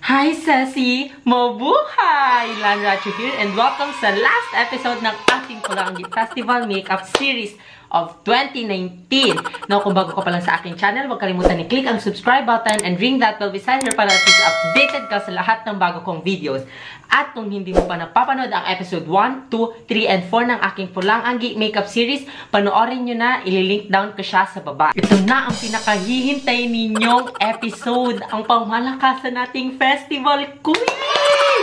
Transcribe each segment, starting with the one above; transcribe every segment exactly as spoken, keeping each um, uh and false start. Hi Sassy! Mabuhay! Lan Racho here and welcome sa last episode ng ating Pulang Angui Festival Makeup Series of twenty nineteen. Now, kung bago ka pa lang sa aking channel, huwag kalimutan i-click ang subscribe button and ring that bell beside her para at least updated ka sa lahat ng bago kong videos. At kung hindi mo pa napapanood ang episode one, two, three, and four ng aking Pulang Angui Makeup Series, panoorin nyo na, ililink down ko siya sa baba. Ito na ang pinakahihintay ninyong episode, ang pangmalakasan nating Festival Queen!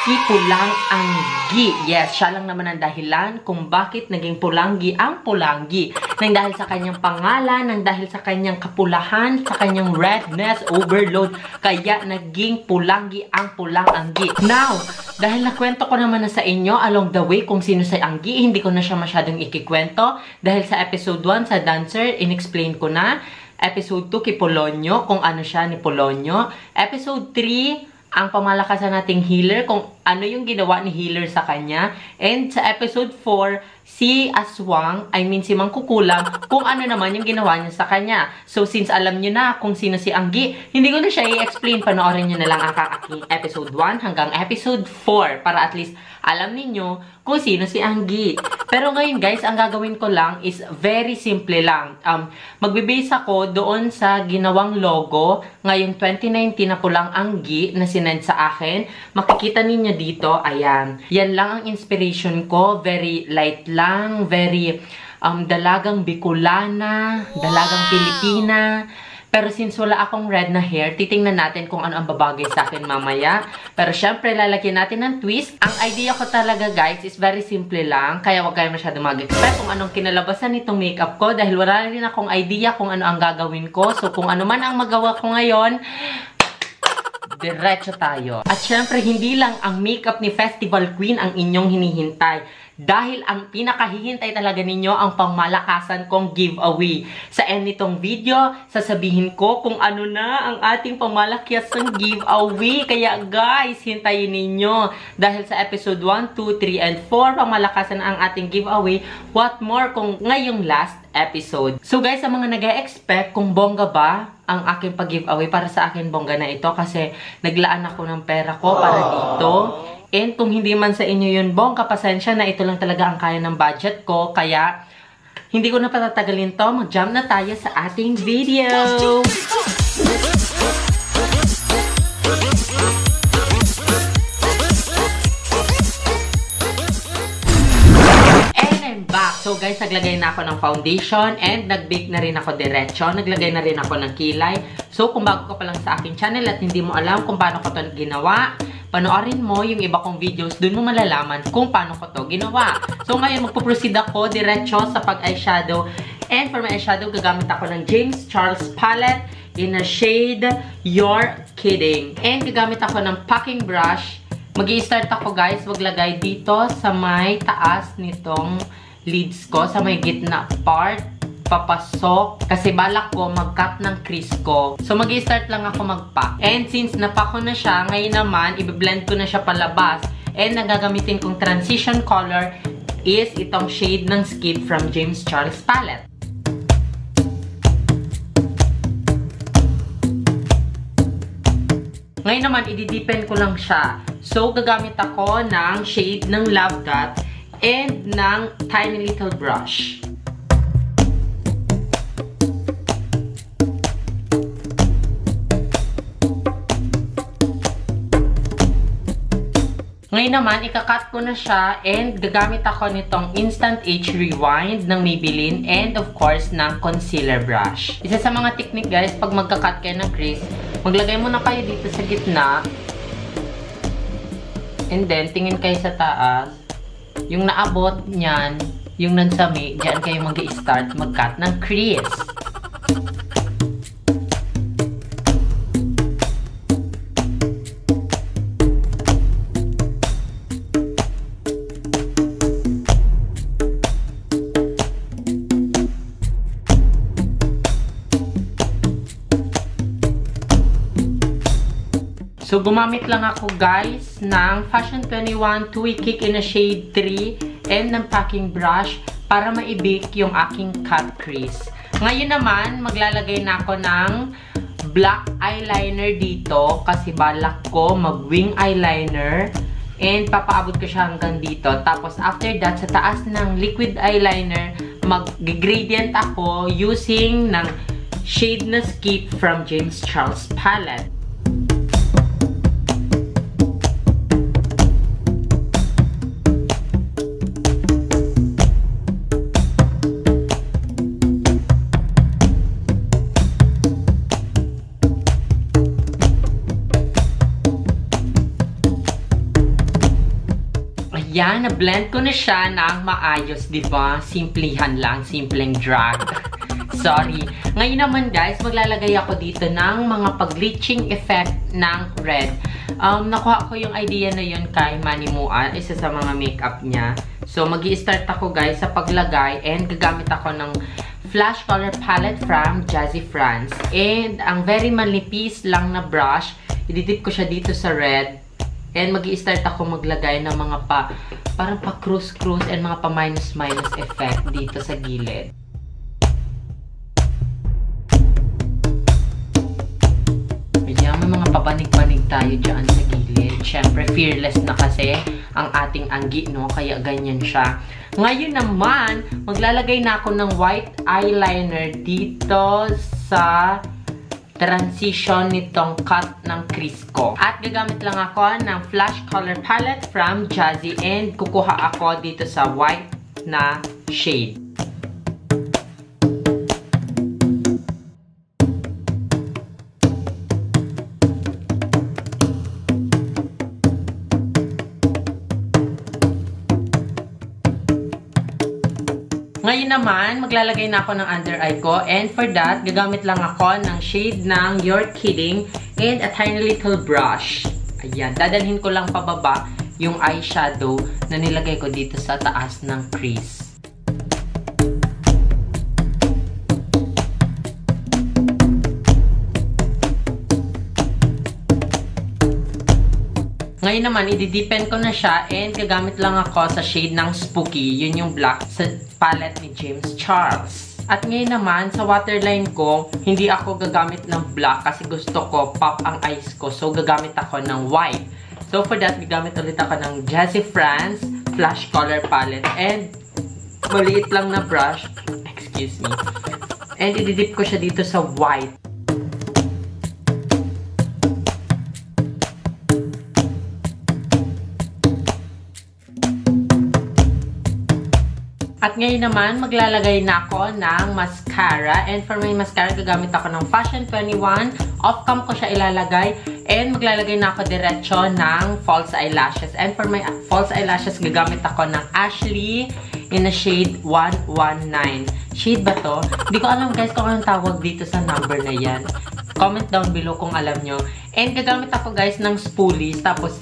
Si Pulang Angui. Yes, siya lang naman ang dahilan kung bakit naging Pulanggi ang Pulanggi. Nang dahil sa kanyang pangalan, nang dahil sa kanyang kapulahan, sa kanyang redness, overload, kaya naging Pulanggi ang Pulang Angui. Now, dahil nakwento ko naman na sa inyo along the way kung sino si Angui, hindi ko na siya masyadong ikikwento. Dahil sa episode one, sa dancer, inexplain ko na. Episode two, kay Polonyo, kung ano siya ni Polonyo. Episode three, ang pamalakasan nating healer, kung ano yung ginawa ni healer sa kanya. And sa episode four, si Aswang, I mean si Mangkukulam, kung ano naman yung ginawa niya sa kanya. So since alam niyo na kung sino si Angui, hindi ko na siya i-explain. Panoorin niyo na lang ang aking episode one hanggang episode four para at least alam niyo kung sino si Angui. Pero ngayon guys, ang gagawin ko lang is very simple lang. Um, Magbe-base ako doon sa ginawang logo ngayong twenty nineteen na Pulang Angui na sinend sa akin. Makikita ninyo dito, ayan. Yan lang ang inspiration ko. Very light lang, very um, dalagang Bicolana, dalagang Pilipina. Pero since wala akong red na hair, titingnan natin kung ano ang babagay sa akin mamaya. Pero syempre, lalagyan natin ng twist. Ang idea ko talaga, guys, is very simple lang. Kaya huwag kayo masyado mag-expect kung anong kinalabasan nitong makeup ko. Dahil wala rin akong idea kung ano ang gagawin ko. So, kung ano man ang magawa ko ngayon, diretso tayo. At syempre, hindi lang ang makeup ni Festival Queen ang inyong hinihintay. Dahil ang pinakahihintay talaga ninyo ang pangmalakasan kong giveaway. Sa end nitong video, sasabihin ko kung ano na ang ating pangmalakasan giveaway. Kaya guys, hintayin ninyo. Dahil sa episode one, two, three, and four, pangmalakasan ang ating giveaway. What more kung ngayong last episode. So guys, sa mga nag-expect kung bongga ba ang aking pag-giveaway, para sa akin bongga na ito. Kasi naglaan ako ng pera ko para dito. And kung hindi man sa inyo yun, bongga, pasensya na, ito lang talaga ang kaya ng budget ko. Kaya, hindi ko na patatagalin to. Mag-jump na tayo sa ating video. And I'm back. So guys, naglagay na ako ng foundation and nag-bake na rin ako diretso. Naglagay na rin ako ng kilay. So kung bago ka pa lang sa aking channel at hindi mo alam kung paano ko to ginawa, panoorin mo yung iba kong videos, dun mo malalaman kung paano ko to ginawa. So ngayon, magpo-proceed ako diretso sa pag-eyeshadow. And for my eyeshadow, gagamit ako ng James Charles Palette in a shade You're Kidding. And gagamit ako ng packing brush. Mag-i-start ako guys, wag lagay dito sa may taas nitong lids ko, sa may gitna part. Papasok. Kasi balak ko mag-cut ng crease ko. So, mag-i-start lang ako mag-pack. And since napack ko na siya, ngayon naman, i-blend ko na siya palabas. And nagagamitin kong transition color is itong shade ng Skip from James Charles Palette. Ngayon naman, i-deepen ko lang siya. So, gagamit ako ng shade ng Love Got and ng Tiny Little Brush. Ngayon naman, ikakat ko na siya and gagamit ako nitong Instant Age Rewind ng Maybelline and of course ng concealer brush. Isa sa mga technique guys, pag magkakat kayo ng crease, maglagay muna kayo dito sa gitna and then tingin kayo sa taas. Yung naabot niyan, yung nagsami, diyan kayo mag-i-start mag-cut ng crease. So, gumamit lang ako guys ng Fashion twenty-one two-way Kick in a shade three and ng packing brush para maibake yung aking cut crease. Ngayon naman, maglalagay na ako ng black eyeliner dito kasi balak ko mag-wing eyeliner. And papaabot ko siya hanggang dito. Tapos after that, sa taas ng liquid eyeliner, mag-gradient ako using ng shade na Skip from James Charles Palette. Yan, na-blend ko na siya ng maayos, diba? Simplihan lang, simpleng drag. Sorry. Ngayon naman guys, maglalagay ako dito ng mga pag-bleaching effect ng red. Um, nakuha ko yung idea na yun kay Manny Mua, isa sa mga makeup niya. So, mag-i-start ako guys sa paglagay and gagamit ako ng Flash Color Palette from Jazzy France. And ang very manipis lang na brush, ididip ko siya dito sa red. And mag-i-start ako maglagay ng mga pa, parang pa-cruise-cruise and mga pa-minus-minus effect dito sa gilid. Ayan, may mga pabanig-banig tayo dyan sa gilid. Siyempre, fearless na kasi ang ating anggi, no? Kaya ganyan siya. Ngayon naman, maglalagay na ako ng white eyeliner dito sa transition nitong cut ng crease ko. At gagamit lang ako ng Flash Color Palette from Jazzy and kukuha ako dito sa white na shade. Ngayon naman, maglalagay na ako ng under eye ko. And for that, gagamit lang ako ng shade ng You're Kidding and a tiny little brush. Ayan, dadalhin ko lang pababa yung eyeshadow na nilagay ko dito sa taas ng crease. Ngayon naman, i-deepen ko na siya and gagamit lang ako sa shade ng Spooky. Yun yung black sa palette ni James Charles. At ngayon naman, sa waterline ko, hindi ako gagamit ng black kasi gusto ko pop ang eyes ko. So, gagamit ako ng white. So, for that, gagamit ulit ako ng Jazzy France Flash Color Palette. And, maliit lang na brush. Excuse me. And, i-dip ko siya dito sa white. At ngayon naman, maglalagay na ako ng mascara. And for my mascara, gagamit ako ng Fashion twenty-one. Off-cam ko siya ilalagay. And maglalagay na ako diretso ng false eyelashes. And for my false eyelashes, gagamit ako ng Ashley in a shade one one nine. Shade ba to? Hindi ko alam guys kung anong tawag dito sa number na yan. Comment down below kung alam nyo. And gagamit ako guys ng spoolies. Tapos,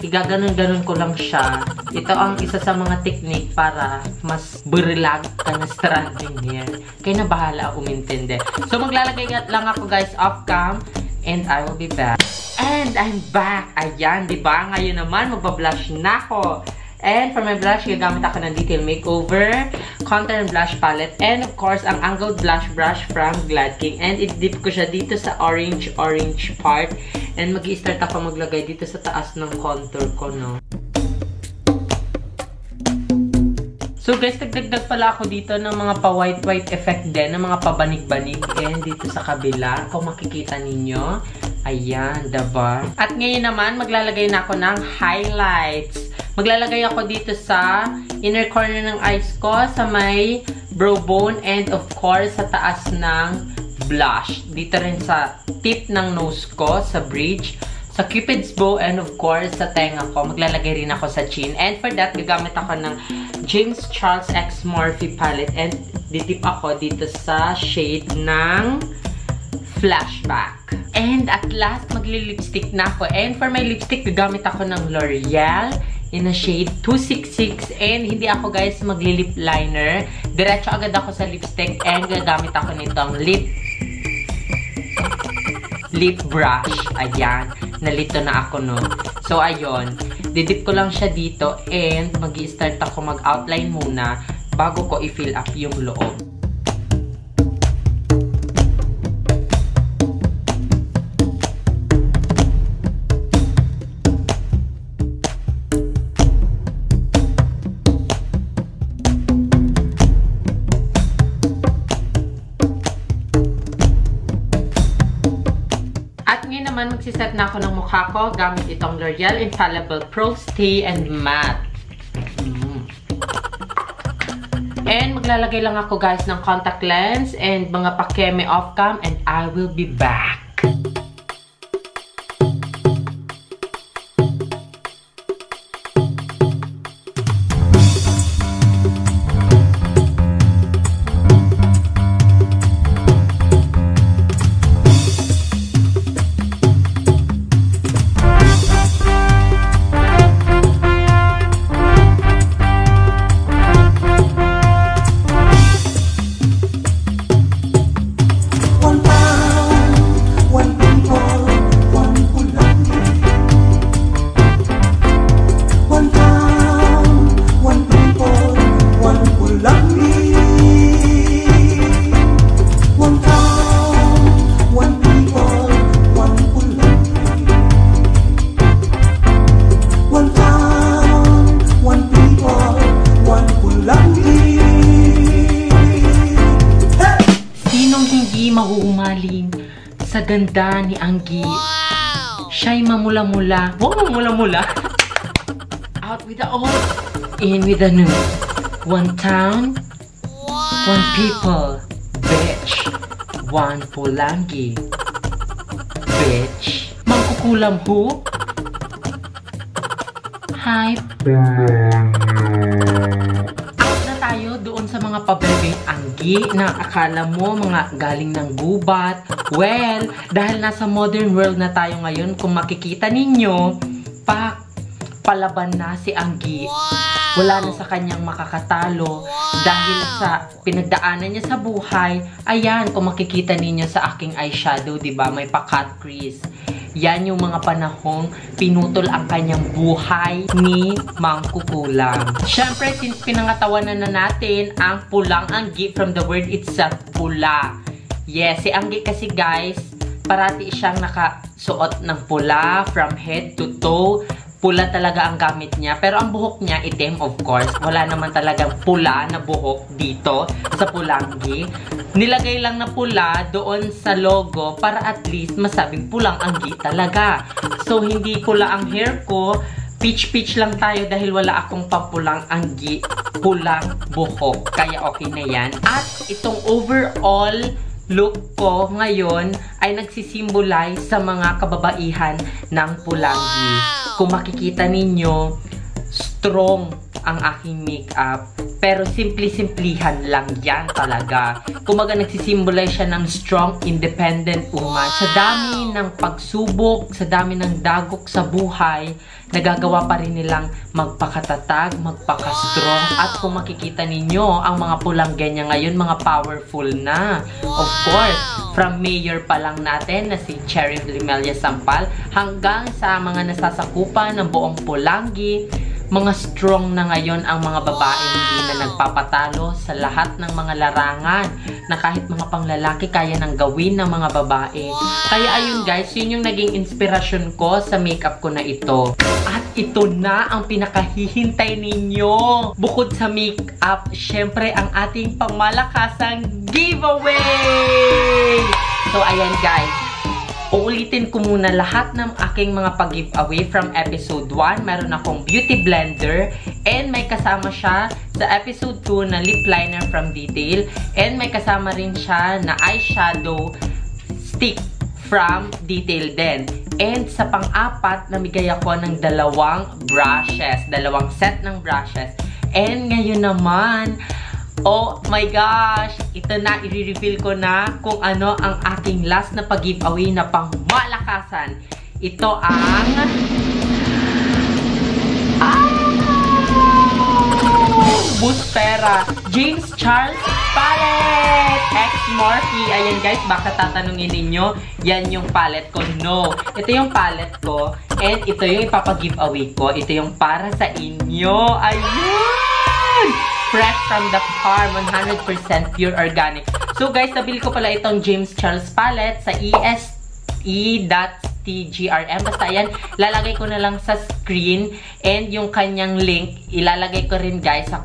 igaganon-ganon ko lang siya. Ito ang isa sa mga technique para mas burilag ka na stranding yan. Kaya na bahala umintindi. So maglalagay lang ako guys off cam and I will be back. And I'm back! Ayan, diba? Ngayon naman magbablush na ako. And for my blush, gagamit ako ng Detail Makeover, Contour and Blush Palette, and of course, ang Angled Blush Brush from Glad King. And i-dip ko siya dito sa orange-orange part. And mag-i-start ako maglagay dito sa taas ng contour ko, no? So guys, dagdag pala ako dito ng mga pa-white-white effect din, ng mga pabanig-banig. And dito sa kabila, kung makikita ninyo, ayan, diba? At ngayon naman, maglalagay na ako ng highlights. Maglalagay ako dito sa inner corner ng eyes ko, sa may brow bone, and of course, sa taas ng blush. Dito rin sa tip ng nose ko, sa bridge, sa cupid's bow, and of course, sa tenga ko. Maglalagay rin ako sa chin. And for that, gagamit ako ng James Charles X Morphe palette. And ditip ako dito sa shade ng Flashback. And at last, magli-lipstick na ako. And for my lipstick, gagamit ako ng L'Oreal in a shade two six six. And hindi ako guys magli-lip liner. Diretso agad ako sa lipstick. And gagamit ako nitong lip lip brush. Ayan. Nalito na ako, no? So, ayun. Didip ko lang siya dito. And mag-i-start ako mag-outline muna bago ko i-fill up yung loob. naman, magsiset na ako ng mukha ko gamit itong L'Oreal Infallible Pro Stay and Matte. Mm. And maglalagay lang ako guys ng contact lens and mga pakeme off-cam, and I will be back. Sa ganda ni Angui. Wow! Siya'y mamula-mula. Wow, mamula-mula. Out with the old, in with the new. One town, wow, one people. Bitch, one Pulangi. Bitch, Mangkukulam who? Hype. Out na tayo doon sa mga pabebe Angui na akala mo mga galing ng gubat. Well, dahil nasa modern world na tayo ngayon, kung makikita ninyo, pak, palaban na si Angui. Wow! Wala na sa kanyang makakatalo. Wow! Dahil sa pinagdaanan niya sa buhay, ayan, kung makikita ninyo sa aking eyeshadow, diba, may pa-cut crease. Yan yung mga panahong pinutol ang kanyang buhay ni Mangkukulam. Siyempre, since pinangatawanan na natin ang Pulang Angui from the word itself, pula. Yes, si Angui kasi guys, parati siyang nakasuot ng pula from head to toe. Pula talaga ang gamit niya. Pero ang buhok niya, itim of course. Wala naman talagang pula na buhok dito sa Pulangi. Nilagay lang na pula doon sa logo para at least masabing Pulang Angui talaga. So hindi pula ang hair ko. Pitch-pitch lang tayo dahil wala akong papulang Angui. Pulang buhok. Kaya okay na yan. At itong overall look ko ngayon ay nagsisimbolize sa mga kababaihan ng Pulangi. Kung makikita ninyo, strong ang aking makeup. Pero simple-simplihan lang yan talaga. Kumaga nagsisimbolize siya ng strong, independent woman. Sa dami ng pagsubok, sa dami ng dagok sa buhay, nagagawa pa rin nilang magpakatatag, magpakastrong. At kung makikita ninyo, ang mga pulangga niya ngayon, mga powerful na. Of course, from mayor pa lang natin na si Cherry Remedios Sampal hanggang sa mga nasasakupan ng buong Pulangi, mga strong na ngayon ang mga babae, hindi na nagpapatalo sa lahat ng mga larangan na kahit mga panglalaki kaya nang gawin ng mga babae. Kaya ayun guys, yun yung naging inspirasyon ko sa makeup ko na ito. At ito na ang pinakahihintay ninyo. Bukod sa makeup, syempre ang ating pangmalakasang giveaway! So ayan guys, uulitin ko muna lahat ng aking mga pag-giveaway from episode one. Meron akong beauty blender and may kasama siya sa episode two na lip liner from Detail, and may kasama rin siya na eyeshadow stick from Detail din. And sa pang-apat, namigay ako ng dalawang brushes, dalawang set ng brushes. And ngayon naman, oh my gosh! Ito na, i-reveal ko na kung ano ang aking last na pag-giveaway na pangmalakasan. Ito ang... Ah! Buspera! James Charles Palette! Ex Morphe! Ayan guys, baka tatanungin ninyo, yan yung palette ko. No! Ito yung palette ko, and ito yung ipapag-giveaway ko. Ito yung para sa inyo. Ayun! Fresh from the farm, one hundred percent pure organic. So guys, nabili ko pala itong James Charles Palette sa E S E dot T G R M. Basta yan, lalagay ko na lang sa screen, and yung kanyang link, ilalagay ko rin guys sa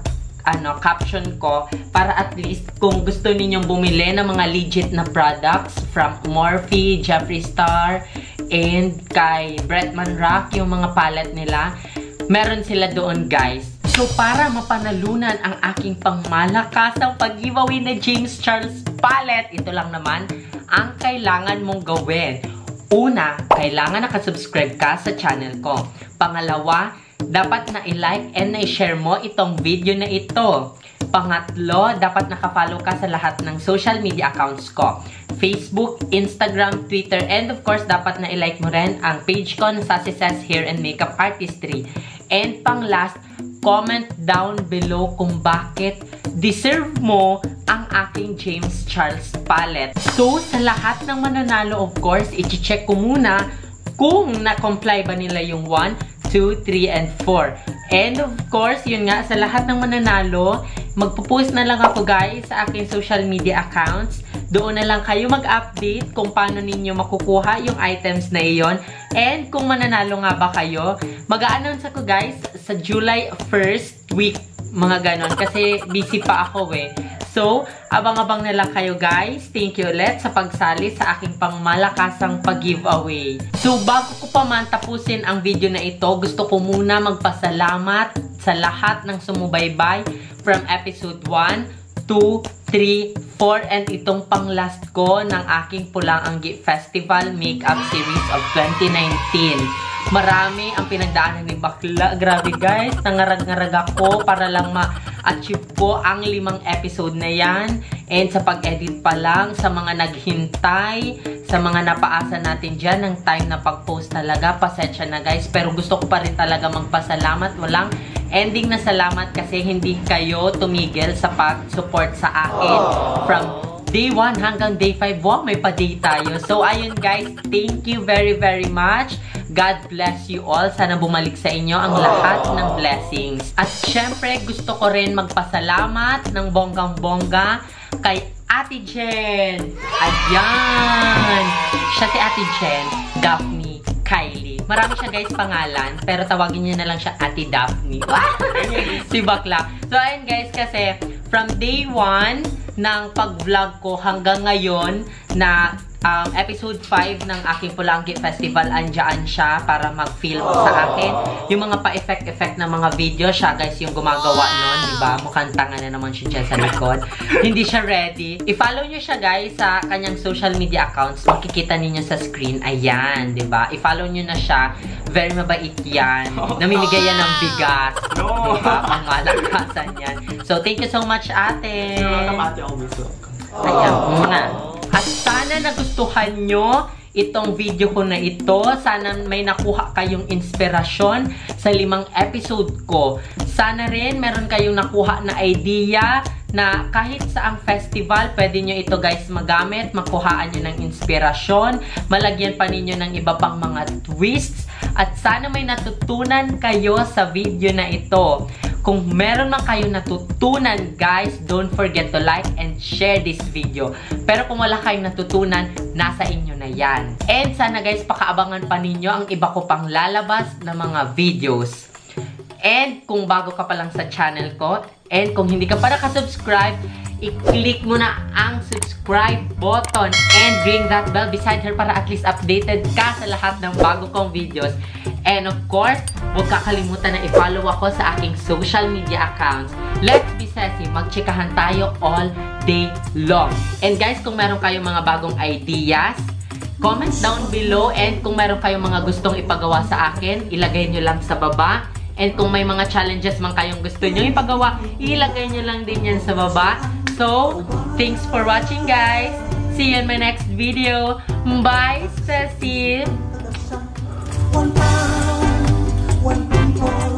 ano, caption ko para at least kung gusto ninyong bumili ng mga legit na products from Morphe, Jeffree Star, and kay Bretman Rock, yung mga palette nila, meron sila doon, guys. So, para mapanalunan ang aking pangmalakasang pag-giveaway na James Charles Palette, ito lang naman ang kailangan mong gawin. Una, kailangan nakasubscribe ka sa channel ko. Pangalawa, dapat na i-like and na i-share mo itong video na ito. Pangatlo, dapat nakafollow ka sa lahat ng social media accounts ko. Facebook, Instagram, Twitter, and of course, dapat na i-like mo rin ang page ko na Sassy Ces Hair and Makeup Artistry. And pang last, comment down below kung bakit deserve mo ang aking James Charles Palette. So, sa lahat ng mananalo, of course, i-check ko muna kung na-comply ba nila yung one, two, three, and four. And of course, yun nga, sa lahat ng mananalo, magpo-post na lang ako, guys, sa aking social media accounts. Doon na lang kayo mag-update kung paano ninyo makukuha yung items na iyon. And kung mananalo nga ba kayo, mag-a-announce ako, guys, sa July first week. Mga ganon, kasi busy pa ako eh. So, abang-abang na lang kayo, guys. Thank you ulit sa pagsali sa aking pangmalakasang pag-giveaway. So, bago ko pa man tapusin ang video na ito, gusto ko muna magpasalamat sa lahat ng sumubaybay from episode one, two, three, four, and itong pang-last ko ng aking Pulang Angui Festival Makeup Series of twenty nineteen. Marami ang pinagdaanan ni Bakla. Grabe, guys, nangarag-ngarag ako para lang ma-achieve ko ang limang episode na yan. And sa pag-edit pa lang, sa mga naghintay, sa mga napaasa natin dyan ng time na pag-post talaga, pasensya na, guys. Pero gusto ko pa rin talaga magpasalamat. Walang ending na salamat kasi hindi kayo tumigil sa pag-support sa akin from day one hanggang day five. Wow, may pa-day tayo. So, ayun, guys. Thank you very, very much. God bless you all. Sana bumalik sa inyo ang lahat ng blessings. At syempre, gusto ko rin magpasalamat ng bonggang-bongga kay Ate Jen. Ayan! Siya si Ate Jen, Daphne Kylie. Marami siya, guys, pangalan, pero tawagin niyo na lang siya Ate Daphne. Si Bakla. So, ayun, guys, kasi from day one, ng pag-vlog ko hanggang ngayon na um, episode five ng aking Pulang Angui Festival, andyan siya para mag-film sa akin. Yung mga pa-effect-effect ng mga video, siya, guys, yung gumagawa nun, diba? Mukhang tanga na naman siya dyan sa likod. Hindi siya ready. I-follow nyo siya, guys, sa kanyang social media accounts. Makikita ninyo sa screen. Ayan, diba? I-follow nyo na siya. Very mabait yan. Namimigay yan ng bigas. No! Diba? Ang malakasan yan. So, thank you so much, ate. Ayan, muna. At sana nagustuhan nyo itong video ko na ito. Sana may nakuha kayong inspirasyon sa limang episode ko. Sana rin meron kayong nakuha na idea na kahit saang festival, pwede nyo ito, guys, magamit, makuhaan nyo ng inspirasyon, malagyan pa ninyo ng iba pang mga twists, at sana may natutunan kayo sa video na ito. Kung meron man kayo natutunan, guys, don't forget to like and share this video. Pero kung wala kayong natutunan, nasa inyo na yan. And sana, guys, pakaabangan pa ninyo ang iba ko pang lalabas na mga videos. And kung bago ka pa lang sa channel ko, and kung hindi ka pa nakasubscribe, i-click mo na ang subscribe button and ring that bell beside her para at least updated ka sa lahat ng bago kong videos. And of course, huwag kakalimutan na i-follow ako sa aking social media accounts. Let's be sassy, magchikahan tayo all day long. And guys, kung meron kayong mga bagong ideas, comment down below. And kung meron kayong mga gustong ipagawa sa akin, ilagay nyo lang sa baba. And kung may mga challenges man kayong gusto nyo ipagawa, ilagay nyo lang din yan sa baba. So, thanks for watching, guys. See you in my next video. Bye, Sassy! One pound, one people.